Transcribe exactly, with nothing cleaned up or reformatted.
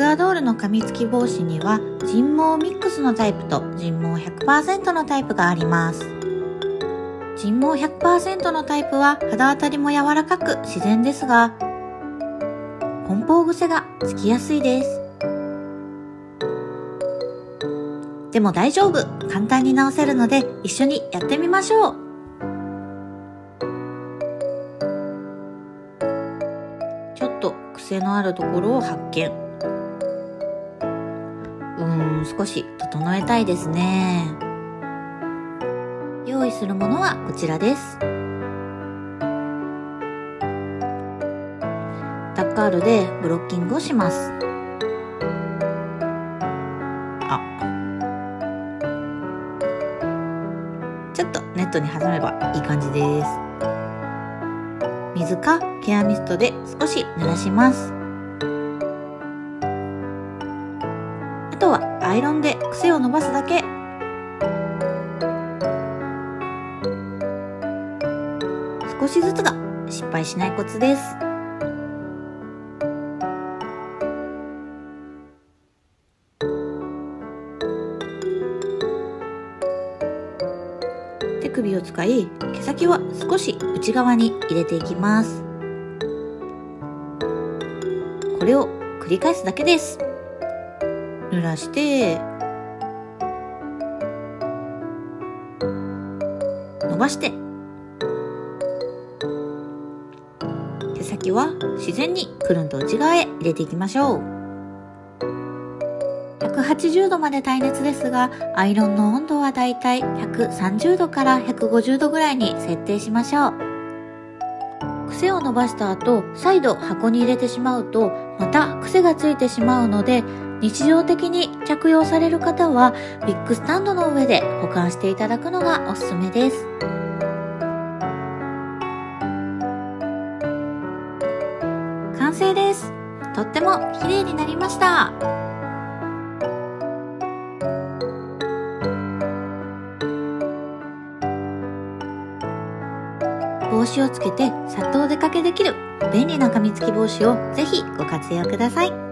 クアドールの噛みつき防止には人毛ミックスのタイプと人毛 ひゃくパーセント のタイプがあります。人毛 ひゃくパーセント のタイプは肌当たりも柔らかく自然ですが、梱包癖がつきやすいです。でも大丈夫、簡単に直せるので一緒にやってみましょう。ちょっと癖のあるところを発見。うーん、少し整えたいですね。用意するものはこちらです。タッカールでブロッキングをします。あ、ちょっとネットに挟めばいい感じです。水かケアミストで少し濡らします。あとはアイロンで癖を伸ばすだけ。少しずつが失敗しないコツです。手首を使い、毛先は少し内側に入れていきます。これを繰り返すだけです。濡らして伸ばして、毛先は自然にくるんと内側へ入れていきましょう。ひゃくはちじゅうどまで耐熱ですが、アイロンの温度はだいたいひゃくさんじゅうどからひゃくごじゅうどぐらいに設定しましょう。癖を伸ばした後、再度箱に入れてしまうとまた癖がついてしまうので、日常的に着用される方はビッグスタンドの上で保管していただくのがおすすめです。完成です。とっても綺麗になりました。帽子をつけてさっとお出かけできる便利な噛みつき帽子をぜひご活用ください。